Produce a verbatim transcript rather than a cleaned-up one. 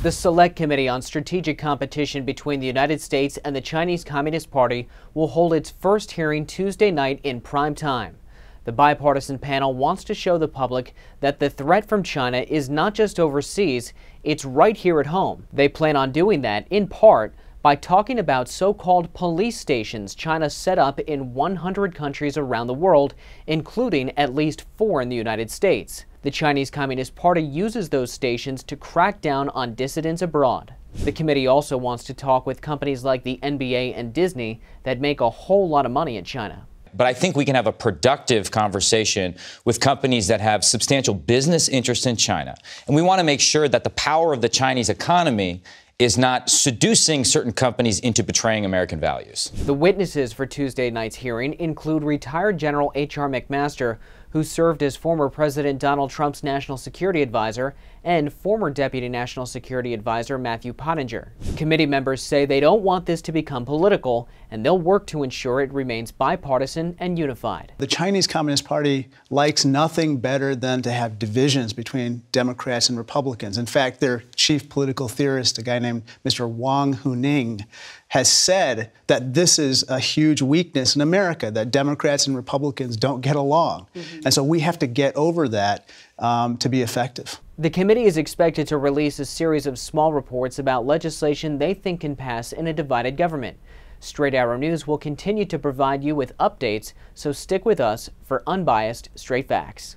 The Select Committee on Strategic Competition between the United States and the Chinese Communist Party will hold its first hearing Tuesday night in prime time. The bipartisan panel wants to show the public that the threat from China is not just overseas, it's right here at home. They plan on doing that, in part, by talking about so-called police stations China set up in one hundred countries around the world, including at least four in the United States. The Chinese Communist Party uses those stations to crack down on dissidents abroad. The committee also wants to talk with companies like the N B A and Disney that make a whole lot of money in China. But I think we can have a productive conversation with companies that have substantial business interests in China. And we want to make sure that the power of the Chinese economy is not seducing certain companies into betraying American values. The witnesses for Tuesday night's hearing include retired General H R McMaster, who served as former President Donald Trump's National Security Advisor, and former Deputy National Security Advisor Matthew Pottinger. Committee members say they don't want this to become political, and they'll work to ensure it remains bipartisan and unified. The Chinese Communist Party likes nothing better than to have divisions between Democrats and Republicans. In fact, their chief political theorist, a guy named Mister Wang Huning, has said that this is a huge weakness in America, that Democrats and Republicans don't get along. Mm-hmm. And so we have to get over that um, to be effective. The committee is expected to release a series of small reports about legislation they think can pass in a divided government. Straight Arrow News will continue to provide you with updates, so stick with us for unbiased, straight facts.